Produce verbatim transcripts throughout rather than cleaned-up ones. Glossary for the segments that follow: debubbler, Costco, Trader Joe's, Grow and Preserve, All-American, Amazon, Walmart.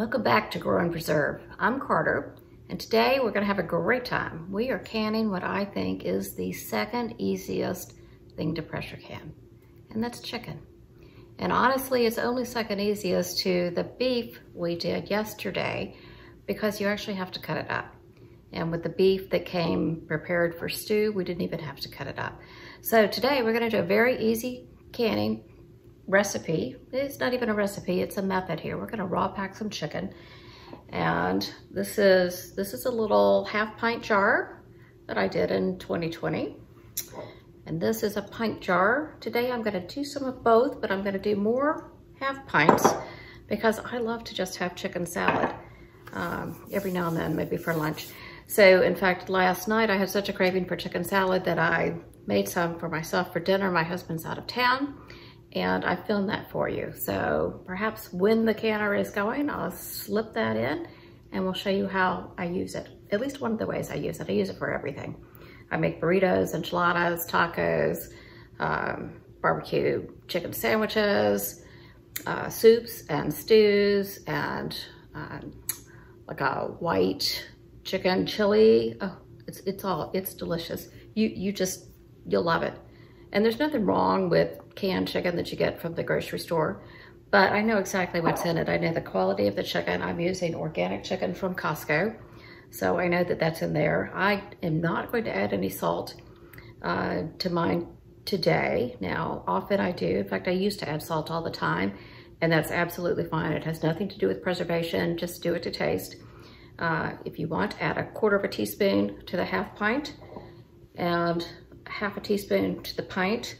Welcome back to Grow and Preserve. I'm Carter, and today we're going to have a great time. We are canning what I think is the second easiest thing to pressure can, and that's chicken. And honestly, it's only second easiest to the beef we did yesterday because you actually have to cut it up. And with the beef that came prepared for stew, we didn't even have to cut it up. So today we're going to do a very easy canning recipe. It's not even a recipe, it's a method here. We're gonna raw pack some chicken. And this is this is a little half pint jar that I did in twenty twenty. And this is a pint jar. Today I'm gonna do some of both, but I'm gonna do more half pints because I love to just have chicken salad um, every now and then, maybe for lunch. So in fact, last night I had such a craving for chicken salad that I made some for myself for dinner. My husband's out of town, and I filmed that for you. So perhaps when the canner is going, I'll slip that in and we'll show you how I use it. At least one of the ways I use it. I use it for everything. I make burritos, enchiladas, tacos, um, barbecue chicken sandwiches, uh, soups and stews, and um, like a white chicken chili. Oh, it's, it's all, it's delicious. You, you just, you'll love it. And there's nothing wrong with canned chicken that you get from the grocery store, but I know exactly what's in it. I know the quality of the chicken. I'm using organic chicken from Costco, so I know that that's in there. I am not going to add any salt uh, to mine today. Now, often I do. In fact, I used to add salt all the time, and that's absolutely fine. It has nothing to do with preservation. Just do it to taste. Uh, if you want, add a quarter of a teaspoon to the half pint, and half a teaspoon to the pint.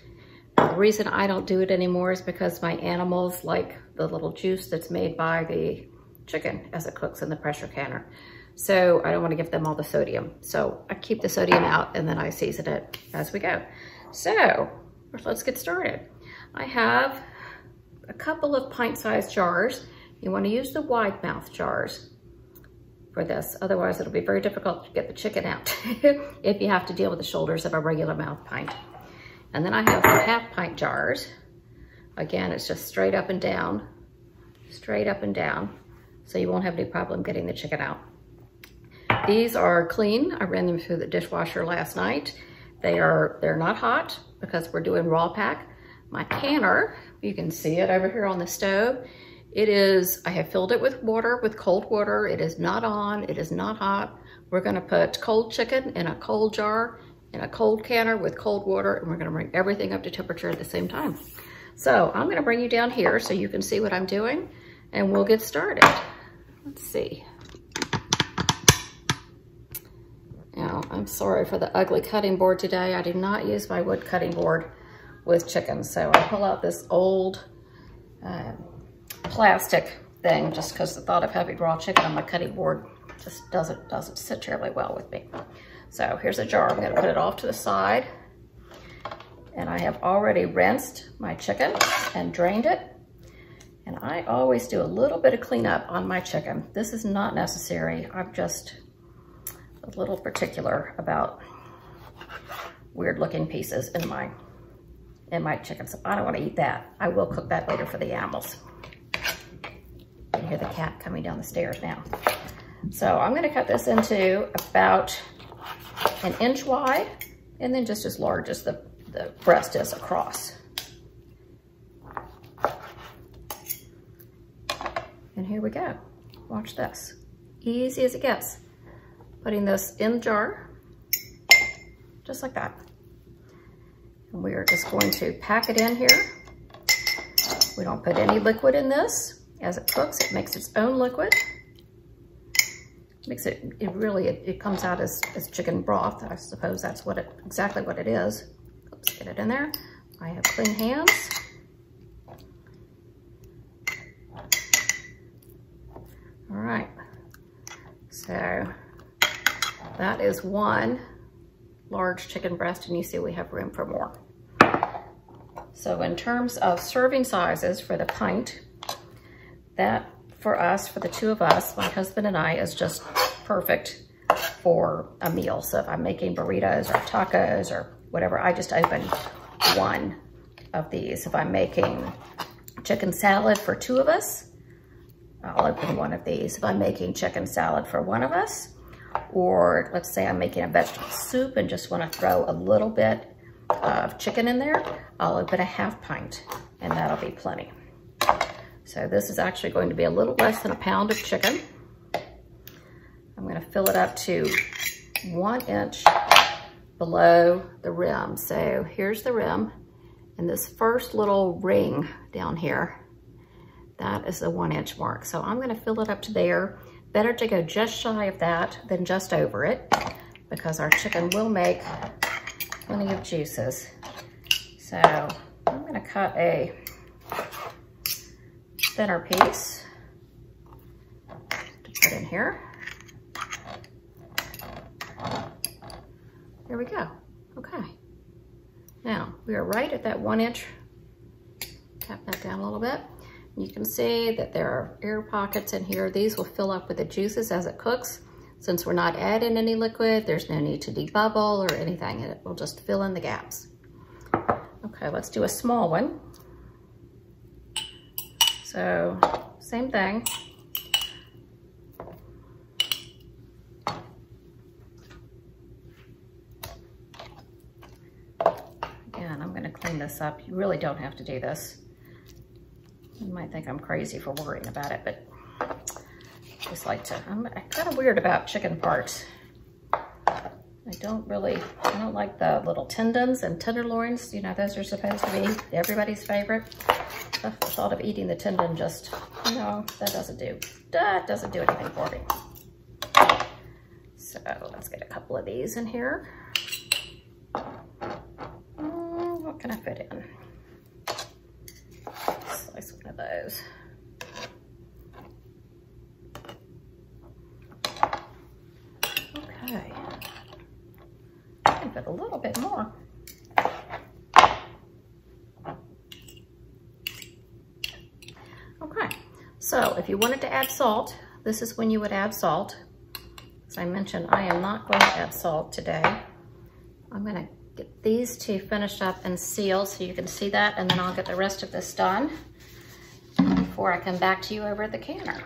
The reason I don't do it anymore is because my animals like the little juice that's made by the chicken as it cooks in the pressure canner. So I don't want to give them all the sodium. So I keep the sodium out and then I season it as we go. So let's get started. I have a couple of pint-sized jars. You want to use the wide mouth jars for this. Otherwise, it'll be very difficult to get the chicken out if you have to deal with the shoulders of a regular mouth pint. And then I have some half pint jars. Again, it's just straight up and down, straight up and down. So you won't have any problem getting the chicken out. These are clean. I ran them through the dishwasher last night. They are, they're not hot because we're doing raw pack. My canner, you can see it over here on the stove. It is, I have filled it with water, with cold water. It is not on, it is not hot. We're gonna put cold chicken in a cold jar, in a cold canner with cold water, and we're gonna bring everything up to temperature at the same time. So I'm gonna bring you down here so you can see what I'm doing, and we'll get started. Let's see. Now, I'm sorry for the ugly cutting board today. I did not use my wood cutting board with chicken, so I pull out this old uh, plastic thing just because the thought of having raw chicken on my cutting board just doesn't, doesn't sit terribly well with me. So here's a jar. I'm gonna put it off to the side. And I have already rinsed my chicken and drained it. And I always do a little bit of cleanup on my chicken. This is not necessary. I'm just a little particular about weird looking pieces in my, in my chicken. So I don't wanna eat that. I will cook that later for the animals. I can hear the cat coming down the stairs now. So I'm gonna cut this into about an inch wide, and then just as large as the, the breast is across. And here we go. Watch this. Easy as it gets. Putting this in the jar, just like that. And we are just going to pack it in here. We don't put any liquid in this. As it cooks, it makes its own liquid. Makes it, it really, it, it comes out as, as chicken broth. I suppose that's what it, exactly what it is. Oops, get it in there. I have clean hands. All right, so that is one large chicken breast, and you see we have room for more. So in terms of serving sizes for the pint, that for us, for the two of us, my husband and I, is just perfect for a meal. So if I'm making burritos or tacos or whatever, I just open one of these. If I'm making chicken salad for two of us, I'll open one of these. If I'm making chicken salad for one of us, or let's say I'm making a vegetable soup and just want to throw a little bit of chicken in there, I'll open a half pint and that'll be plenty. So this is actually going to be a little less than a pound of chicken. I'm going to fill it up to one inch below the rim. So here's the rim, and this first little ring down here, that is the one inch mark. So I'm going to fill it up to there. Better to go just shy of that than just over it, because our chicken will make plenty of juices. So I'm going to cut a thinner piece to put in here. There we go. Okay. Now we are right at that one inch. Tap that down a little bit. You can see that there are air pockets in here. These will fill up with the juices as it cooks. Since we're not adding any liquid, there's no need to debubble or anything. It will just fill in the gaps. Okay, let's do a small one. So same thing. This up. You really don't have to do this. You might think I'm crazy for worrying about it, but I just like to, I'm kind of weird about chicken parts. I don't really, I don't like the little tendons and tenderloins. You know, those are supposed to be everybody's favorite. The thought of eating the tendon just, you know, that doesn't do, that doesn't do anything for me. So let's get a couple of these in here. Can I fit in? Slice one of those. Okay. I can fit a little bit more. Okay. So if you wanted to add salt, this is when you would add salt. As I mentioned, I am not going to add salt today. I'm going to get these two finished up and sealed so you can see that, and then I'll get the rest of this done before I come back to you over at the canner.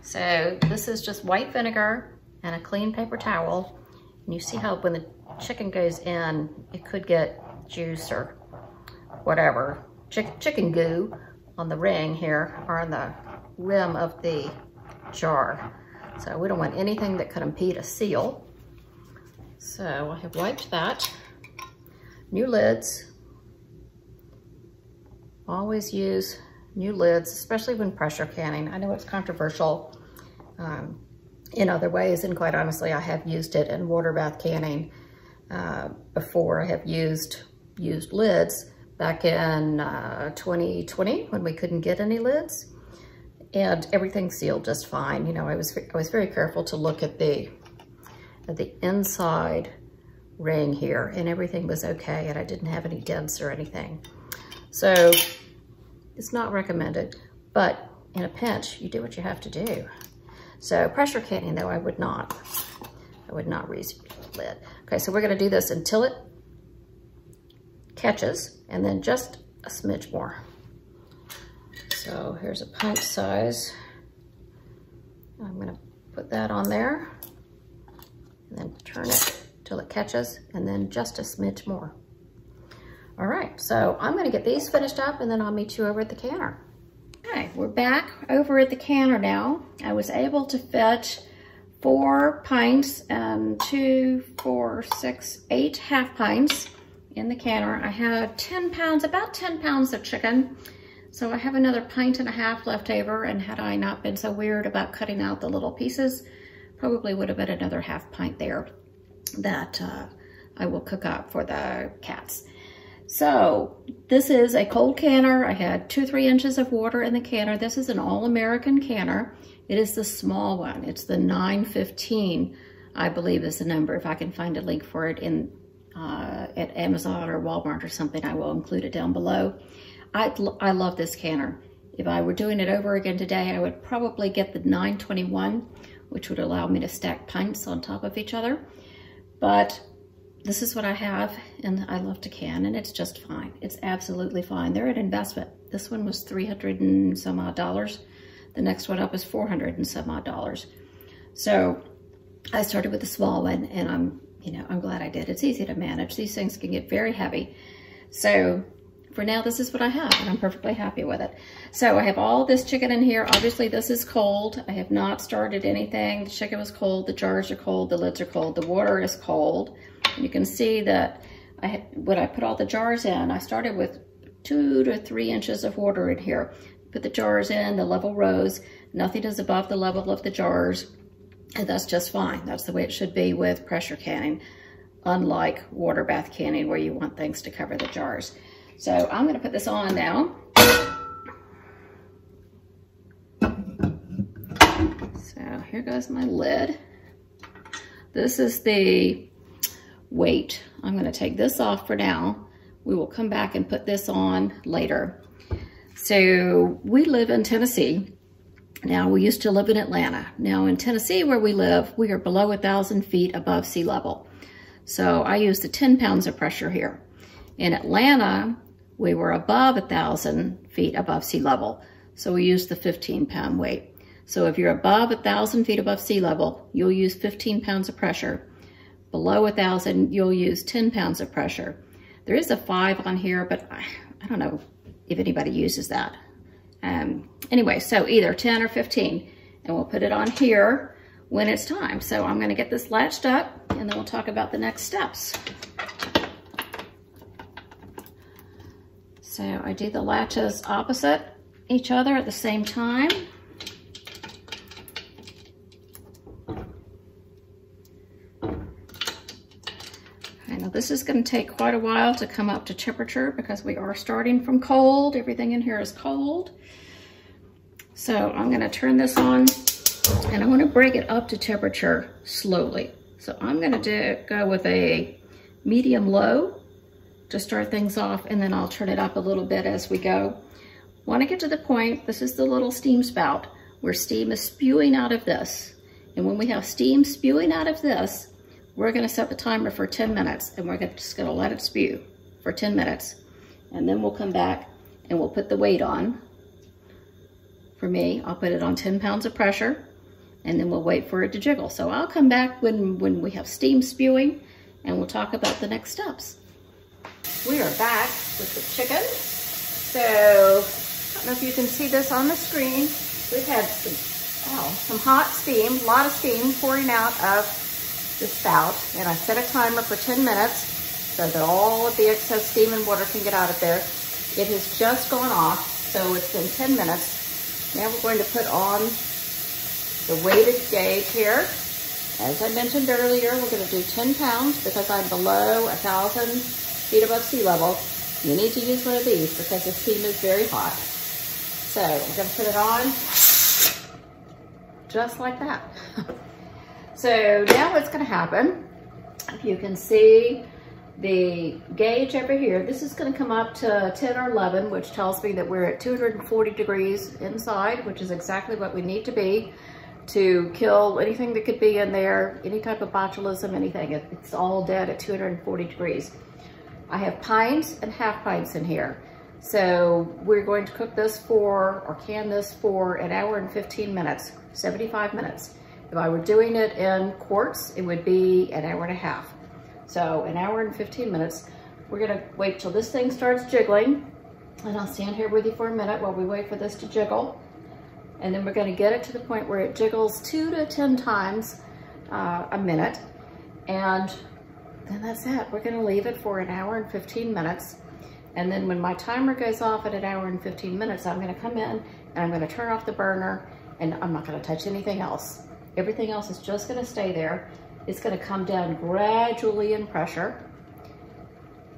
So this is just white vinegar and a clean paper towel, and you see how when the chicken goes in, it could get juice or whatever, Chick chicken goo on the ring here, or on the rim of the jar. So we don't want anything that could impede a seal. So I have wiped that. New lids, always use new lids, especially when pressure canning. I know it's controversial um, in other ways, and quite honestly, I have used it in water bath canning uh, before. I have used used lids back in uh, twenty twenty when we couldn't get any lids, and everything sealed just fine. You know, I was I was very careful to look at the at the inside ring here, and everything was okay, and I didn't have any dents or anything. So it's not recommended, but in a pinch, you do what you have to do. So pressure canning though, I would not, I would not reuse lid. Okay, so we're gonna do this until it catches, and then just a smidge more. So here's a pint size. I'm gonna put that on there, and then turn it till it catches, and then just a smidge more. All right, so I'm gonna get these finished up, and then I'll meet you over at the canner. Okay, we're back over at the canner now. I was able to fit four pints and two, four, six, eight half pints in the canner. I had ten pounds, about ten pounds of chicken. So I have another pint and a half left over, and had I not been so weird about cutting out the little pieces, probably would have been another half pint there that uh, I will cook up for the cats. So this is a cold canner. I had two, three inches of water in the canner. This is an All-American canner. It is the small one. It's the nine fifteen, I believe is the number. If I can find a link for it in uh, at Amazon or Walmart or something, I will include it down below. I, I love this canner. If I were doing it over again today, I would probably get the nine twenty-one, which would allow me to stack pints on top of each other. But this is what I have, and I love to can, and it's just fine. It's absolutely fine. They're an investment. This one was three hundred and some odd dollars. The next one up is four hundred and some odd dollars. So I started with a small one, and I'm, you know, I'm glad I did. It's easy to manage. These things can get very heavy. So for now, this is what I have, and I'm perfectly happy with it. So I have all this chicken in here. Obviously, this is cold. I have not started anything. The chicken was cold. The jars are cold. The lids are cold. The water is cold. And you can see that I had, when I put all the jars in, I started with two to three inches of water in here. Put the jars in, the level rose. Nothing is above the level of the jars. And that's just fine. That's the way it should be with pressure canning, unlike water bath canning where you want things to cover the jars. So I'm going to put this on now. So here goes my lid. This is the weight. I'm going to take this off for now. We will come back and put this on later. So we live in Tennessee. Now, we used to live in Atlanta. Now, in Tennessee, where we live, we are below one thousand feet above sea level. So I used the ten pounds of pressure here. In Atlanta, we were above one thousand feet above sea level. So we used the fifteen pound weight. So if you're above one thousand feet above sea level, you'll use fifteen pounds of pressure. Below one thousand, you'll use ten pounds of pressure. There is a five on here, but I, I don't know if anybody uses that. Um, anyway, so either ten or fifteen, and we'll put it on here when it's time. So I'm going to get this latched up, and then we'll talk about the next steps. So I do the latches opposite each other at the same time. Okay, now this is going to take quite a while to come up to temperature because we are starting from cold. Everything in here is cold. So I'm going to turn this on, and I want to bring it up to temperature slowly. So I'm going to do, go with a medium low to start things off, and then I'll turn it up a little bit as we go. Want to get to the point, this is the little steam spout where steam is spewing out of this. And when we have steam spewing out of this, we're gonna set the timer for ten minutes, and we're gonna, just gonna let it spew for ten minutes. And then we'll come back and we'll put the weight on. For me, I'll put it on ten pounds of pressure, and then we'll wait for it to jiggle. So I'll come back when, when we have steam spewing, and we'll talk about the next steps. We are back with the chicken. So, I don't know if you can see this on the screen. We've had some, oh, some hot steam, a lot of steam pouring out of the spout. And I set a timer for ten minutes so that all of the excess steam and water can get out of there. It has just gone off, so it's been ten minutes. Now we're going to put on the weighted gauge here. As I mentioned earlier, we're going to do ten pounds because I'm below one thousand feet above sea level. You need to use one of these because the steam is very hot. So I'm going to put it on just like that. So now what's going to happen, if you can see the gauge over here, this is going to come up to ten or eleven, which tells me that we're at two hundred forty degrees inside, which is exactly what we need to be to kill anything that could be in there, any type of botulism, anything. It's all dead at two hundred forty degrees. I have pints and half pints in here. So we're going to cook this for, or can this for an hour and fifteen minutes, seventy-five minutes. If I were doing it in quarts, it would be an hour and a half. So an hour and fifteen minutes. We're gonna wait till this thing starts jiggling, and I'll stand here with you for a minute while we wait for this to jiggle. And then we're gonna get it to the point where it jiggles two to ten times uh, a minute. And then that's it. We're gonna leave it for an hour and fifteen minutes. And then when my timer goes off at an hour and fifteen minutes, I'm gonna come in and I'm gonna turn off the burner, and I'm not gonna touch anything else. Everything else is just gonna stay there. It's gonna come down gradually in pressure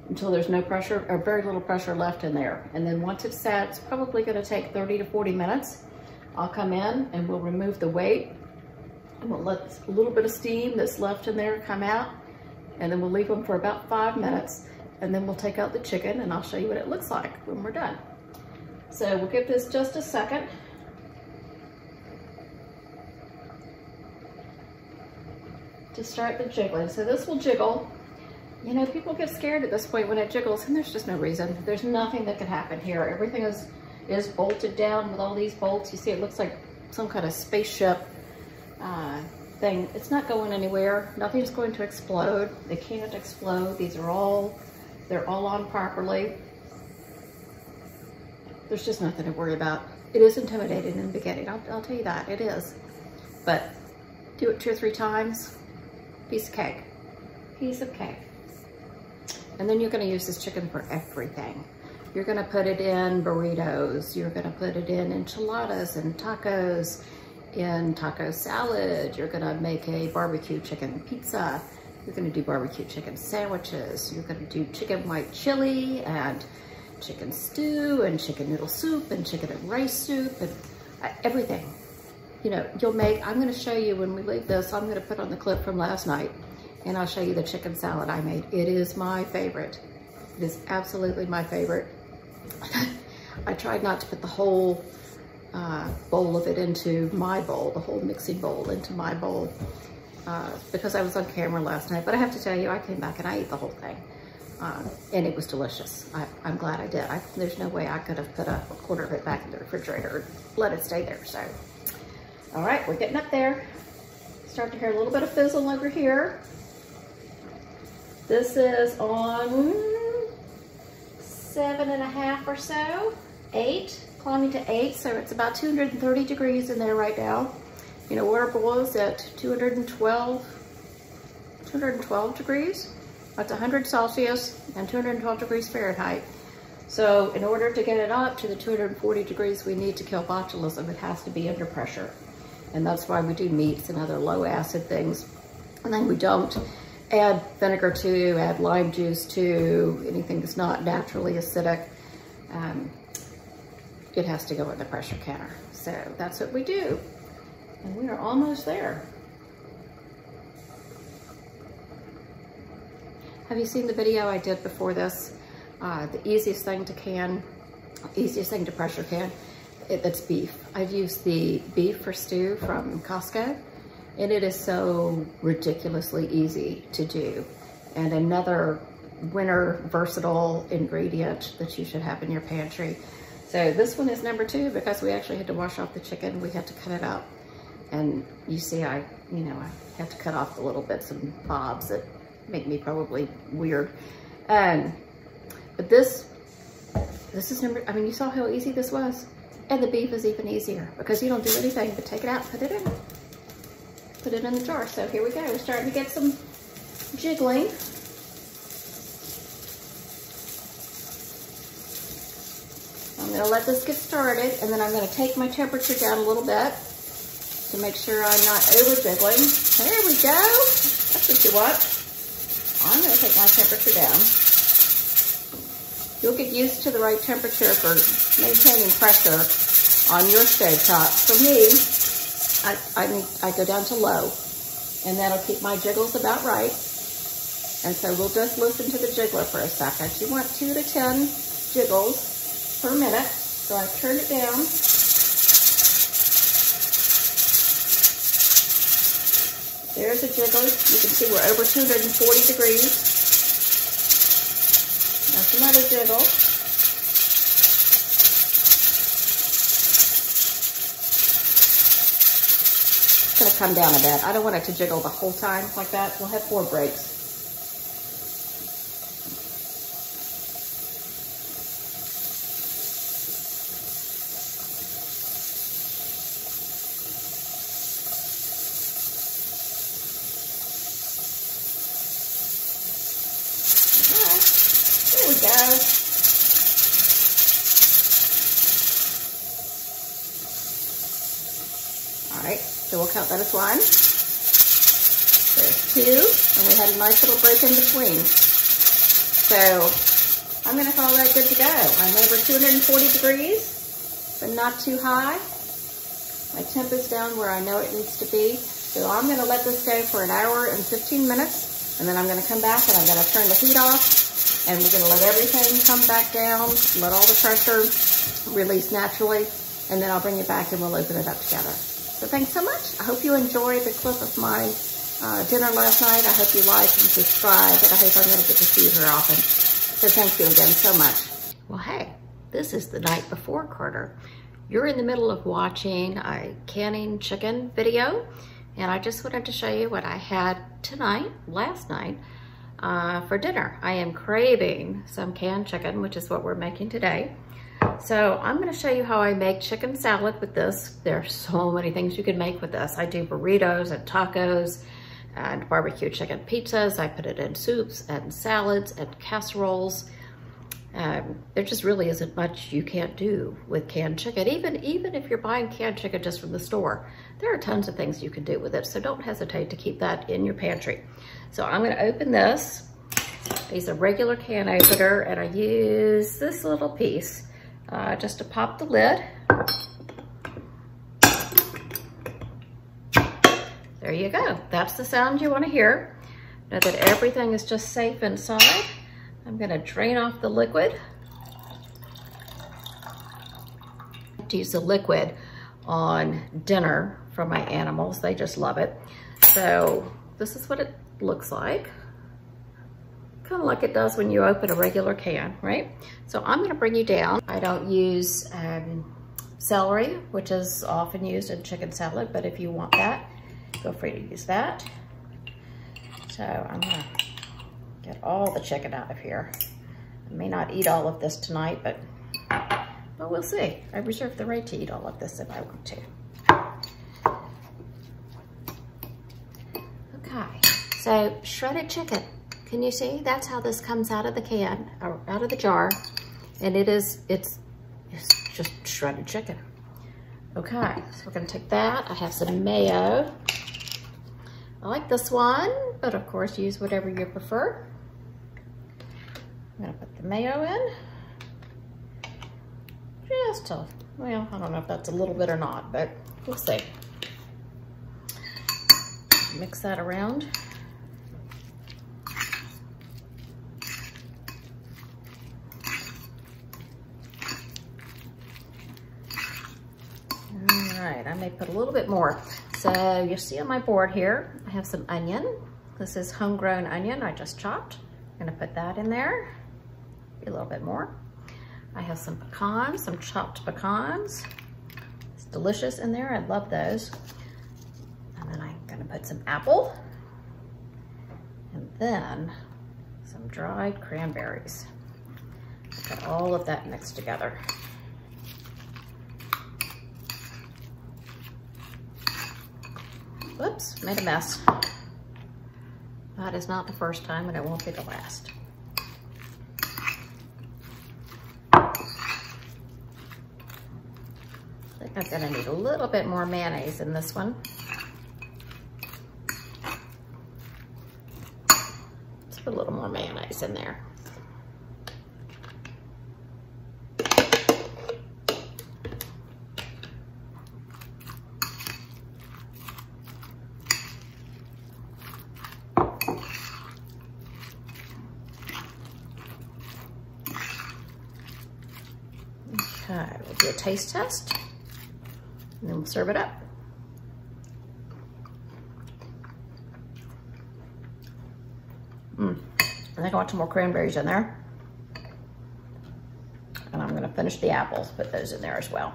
until there's no pressure or very little pressure left in there. And then once it's set, it's probably gonna take thirty to forty minutes. I'll come in and we'll remove the weight, and we'll let a little bit of steam that's left in there come out. And then we'll leave them for about five minutes, and then we'll take out the chicken, and I'll show you what it looks like when we're done. So we'll give this just a second. To start the jiggling. So this will jiggle. You know, people get scared at this point when it jiggles, and there's just no reason. There's nothing that can happen here. Everything is, is bolted down with all these bolts. You see, it looks like some kind of spaceship uh, thing. It's not going anywhere. Nothing's going to explode. They can't explode. These are all, they're all on properly. There's just nothing to worry about. It is intimidating in the beginning. I'll, I'll tell you that, it is. But do it two or three times, piece of cake, piece of cake. And then you're gonna use this chicken for everything. You're gonna put it in burritos, you're gonna put it in enchiladas and tacos, in taco salad, you're gonna make a barbecue chicken pizza, you're gonna do barbecue chicken sandwiches, you're gonna do chicken white chili and chicken stew and chicken noodle soup and chicken and rice soup and everything. You know, you'll make, I'm gonna show you when we leave this, I'm gonna put on the clip from last night and I'll show you the chicken salad I made. It is my favorite. It is absolutely my favorite. I tried not to put the whole uh, bowl of it into my bowl, the whole mixing bowl into my bowl, uh, because I was on camera last night. But I have to tell you, I came back and I ate the whole thing. Um, and it was delicious. I, I'm glad I did. I, there's no way I could have put a quarter of it back in the refrigerator, let it stay there, so. All right, we're getting up there. Start to hear a little bit of fizzle over here. This is on seven and a half or so, eight, climbing to eight. So it's about two hundred thirty degrees in there right now. You know, water boils at two hundred twelve, two hundred twelve degrees. That's one hundred Celsius and two hundred twelve degrees Fahrenheit. So in order to get it up to the two hundred forty degrees we need to kill botulism, it has to be under pressure. And that's why we do meats and other low acid things. And then we don't add vinegar to, add lime juice to, anything that's not naturally acidic. Um, it has to go in the pressure counter. So that's what we do. And we are almost there. Have you seen the video I did before this? Uh, the easiest thing to can, easiest thing to pressure can, it, that's beef. I've used the beef for stew from Costco, and it is so ridiculously easy to do. And another winter versatile ingredient that you should have in your pantry. So this one is number two because we actually had to wash off the chicken. We had to cut it up. And you see, I, you know, I had to cut off the little bits and bobs that make me probably weird. Um, but this, this is number, I mean, you saw how easy this was. And the beef is even easier because you don't do anything but take it out, put it in, put it in the jar. So here we go, we're starting to get some jiggling. I'm gonna let this get started and then I'm gonna take my temperature down a little bit to make sure I'm not over jiggling. There we go, that's what you want. I'm going to take my temperature down. You'll get used to the right temperature for maintaining pressure on your stove top. For me, I, I, I go down to low, and that'll keep my jiggles about right. And so we'll just listen to the jiggler for a second. You want two to ten jiggles per minute, so I've turned it down. There's a jiggler. You can see we're over two hundred forty degrees. That's another jiggle. It's going to come down a bit. I don't want it to jiggle the whole time like that. We'll have four breaks. That is one, there's two, and we had a nice little break in between. So I'm gonna call that good to go. I'm over two hundred forty degrees, but not too high. My temp is down where I know it needs to be. So I'm gonna let this go for an hour and fifteen minutes, and then I'm gonna come back and I'm gonna turn the heat off, and we're gonna let everything come back down, let all the pressure release naturally, and then I'll bring it back and we'll open it up together. So thanks so much. I hope you enjoyed the clip of my uh, dinner last night. I hope you like and subscribe, and I hope I'm gonna get to see you here often. So thank you again so much. Well, hey, this is the night before Carter. You're in the middle of watching a canning chicken video, and I just wanted to show you what I had tonight, last night, uh, for dinner. I am craving some canned chicken, which is what we're making today. So I'm gonna show you how I make chicken salad with this. There are so many things you can make with this. I do burritos and tacos and barbecue chicken pizzas. I put it in soups and salads and casseroles. Um, there just really isn't much you can't do with canned chicken. Even, even if you're buying canned chicken just from the store, there are tons of things you can do with it. So don't hesitate to keep that in your pantry. So I'm gonna open this. I use a regular can opener, and I use this little piece uh, just to pop the lid. There you go. That's the sound you wanna hear. Now that everything is just safe inside, I'm gonna drain off the liquid. I like to use the liquid on dinner for my animals. They just love it. So this is what it looks like. Kind of like it does when you open a regular can, right? So I'm gonna bring you down. I don't use um, celery, which is often used in chicken salad, but if you want that, feel free to use that. So I'm gonna get all the chicken out of here. I may not eat all of this tonight, but, but we'll see. I reserve the right to eat all of this if I want to. Okay, so shredded chicken. Can you see? That's how this comes out of the can, or out of the jar. And it is, it's, it's just shredded chicken. Okay, so we're gonna take that. I have some mayo. I like this one, but of course use whatever you prefer. I'm gonna put the mayo in. Just a, well, I don't know if that's a little bit or not, but we'll see. Mix that around. All right, I may put a little bit more. So you'll see on my board here, I have some onion. This is homegrown onion I just chopped. I'm gonna put that in there, a little bit more. I have some pecans, some chopped pecans. It's delicious in there, I love those. And then I'm gonna put some apple and then some dried cranberries. Got all of that mixed together. Whoops, made a mess. That is not the first time, and it won't be the last. I think I'm gonna need a little bit more mayonnaise in this one. Let's put a little more mayonnaise in there. We'll do a taste test, and then we'll serve it up. Mm. I think I want some more cranberries in there. And I'm gonna finish the apples, put those in there as well.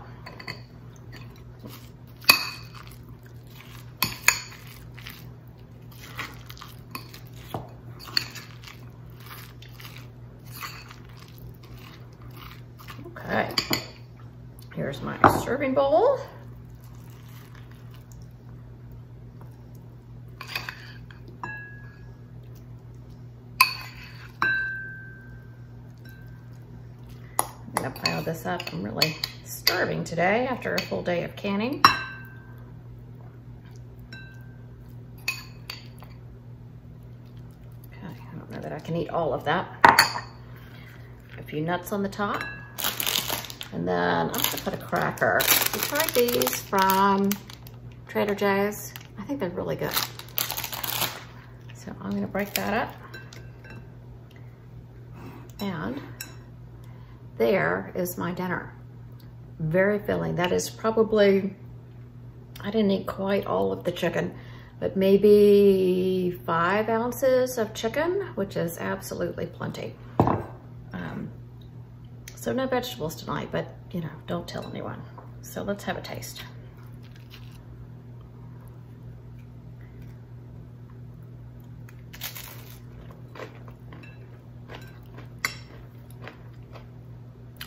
Okay. Here's my serving bowl. I'm gonna pile this up. I'm really starving today after a full day of canning. Okay, I don't know that I can eat all of that. A few nuts on the top. And then I'm gonna put a cracker. We tried these from Trader Joe's. I think they're really good. So I'm gonna break that up. And there is my dinner. Very filling. That is probably, I didn't eat quite all of the chicken, but maybe five ounces of chicken, which is absolutely plenty. Um, So no vegetables tonight, but you know, don't tell anyone. So let's have a taste.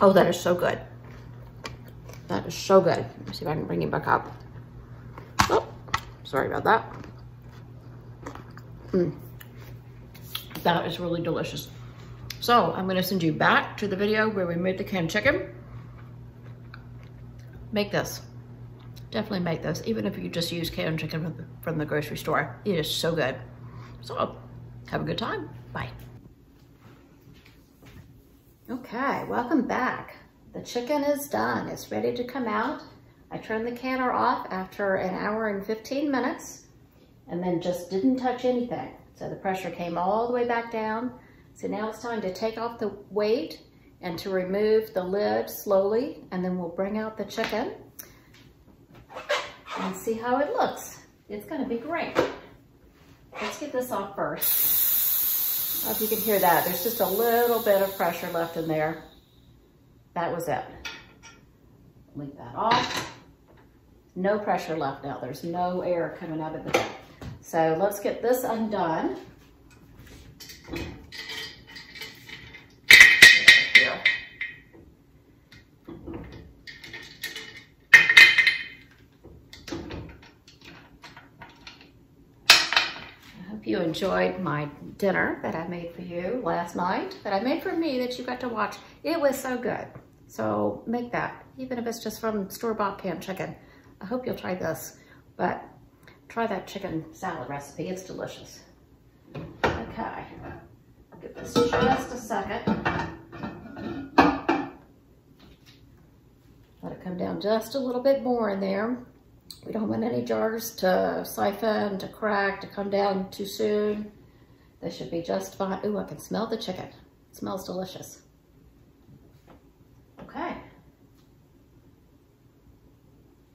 Oh, that is so good. That is so good. Let me see if I can bring it back up. Oh, sorry about that. Mm. That is really delicious. So I'm gonna send you back to the video where we made the canned chicken. Make this, definitely make this, even if you just use canned chicken from the, from the grocery store. It is so good. So have a good time, bye. Okay, welcome back. The chicken is done, it's ready to come out. I turned the canner off after an hour and fifteen minutes and then just didn't touch anything. So the pressure came all the way back down. So now it's time to take off the weight and to remove the lid slowly, and then we'll bring out the chicken and see how it looks. It's gonna be great. Let's get this off first. I don't know if you can hear that. There's just a little bit of pressure left in there. That was it. Leave that off. No pressure left now. There's no air coming out of the back. So let's get this undone. You enjoyed my dinner that I made for you last night, that I made for me, that you got to watch. It was so good. So make that, even if it's just from store-bought canned chicken. I hope you'll try this, but try that chicken salad recipe. It's delicious. Okay, I'll give this just a second. Let it come down just a little bit more in there. We don't want any jars to siphon, to crack, to come down too soon. They should be just fine. Ooh, I can smell the chicken. It smells delicious. Okay.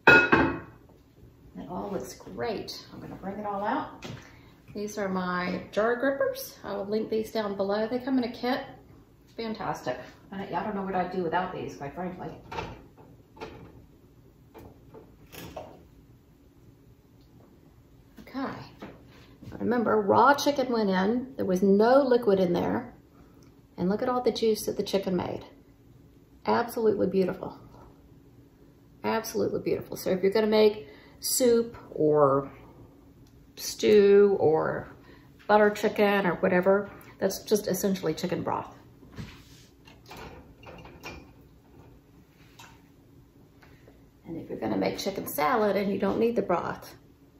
It all looks great. I'm gonna bring it all out. These are my jar grippers. I will link these down below. They come in a kit. Fantastic. I don't know what I'd do without these, quite frankly. Okay, remember, raw chicken went in. There was no liquid in there. And look at all the juice that the chicken made. Absolutely beautiful. Absolutely beautiful. So if you're gonna make soup or stew or butter chicken or whatever, that's just essentially chicken broth. And if you're gonna make chicken salad and you don't need the broth,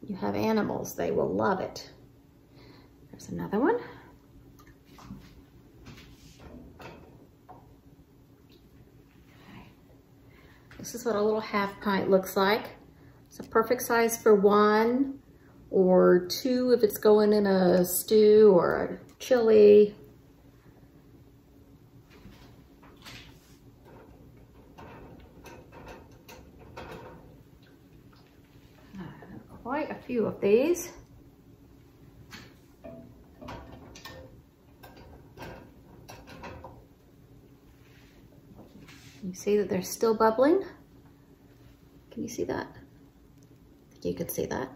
you have animals, they will love it. There's another one. Okay. This is what a little half pint looks like. It's a perfect size for one or two if it's going in a stew or a chili. Quite a few of these. You see that they're still bubbling? Can you see that? I think you can see that.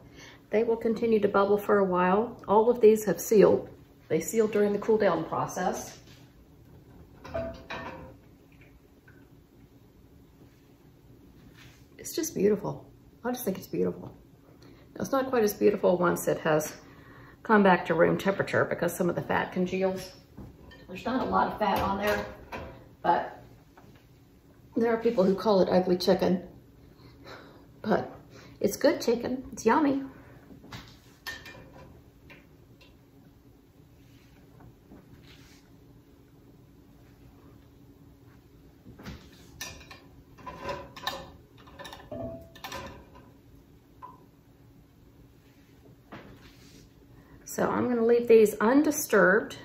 They will continue to bubble for a while. All of these have sealed. They sealed during the cool down process. It's just beautiful. I just think it's beautiful. It's not quite as beautiful once it has come back to room temperature because some of the fat congeals. There's not a lot of fat on there, but there are people who call it ugly chicken, but it's good chicken. It's yummy. So I'm gonna leave these undisturbed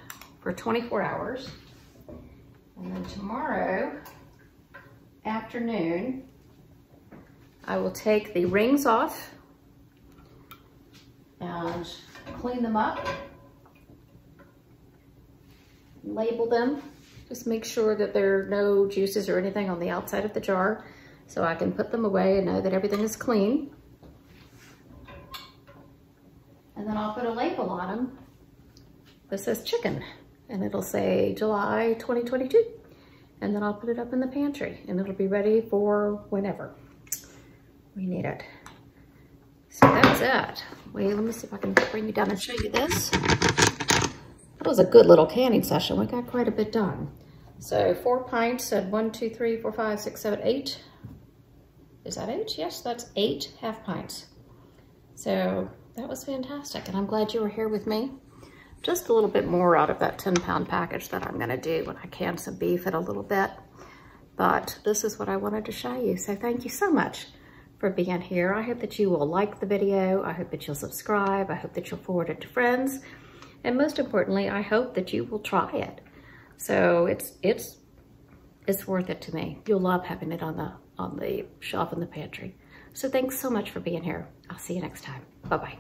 for twenty-four hours. And then tomorrow afternoon, I will take the rings off and clean them up, label them. Just make sure that there are no juices or anything on the outside of the jar. so I can put them away and know that everything is clean. And then I'll put a label on them that says chicken, and it'll say July twenty twenty-two. And then I'll put it up in the pantry and it'll be ready for whenever we need it. So that's it. Wait, let me see if I can bring you down and show you this. That was a good little canning session. We got quite a bit done. So four pints at one, two, three, four, five, six, seven, eight. Is that eight? Yes, that's eight half pints. So that was fantastic. And I'm glad you were here with me. Just a little bit more out of that ten pound package that I'm gonna do when I can some beef in a little bit. But this is what I wanted to show you. So thank you so much for being here. I hope that you will like the video. I hope that you'll subscribe. I hope that you'll forward it to friends. And most importantly, I hope that you will try it. So it's it's it's worth it to me. You'll love having it on the on the shelf in the pantry. So thanks so much for being here. I'll see you next time. Bye-bye.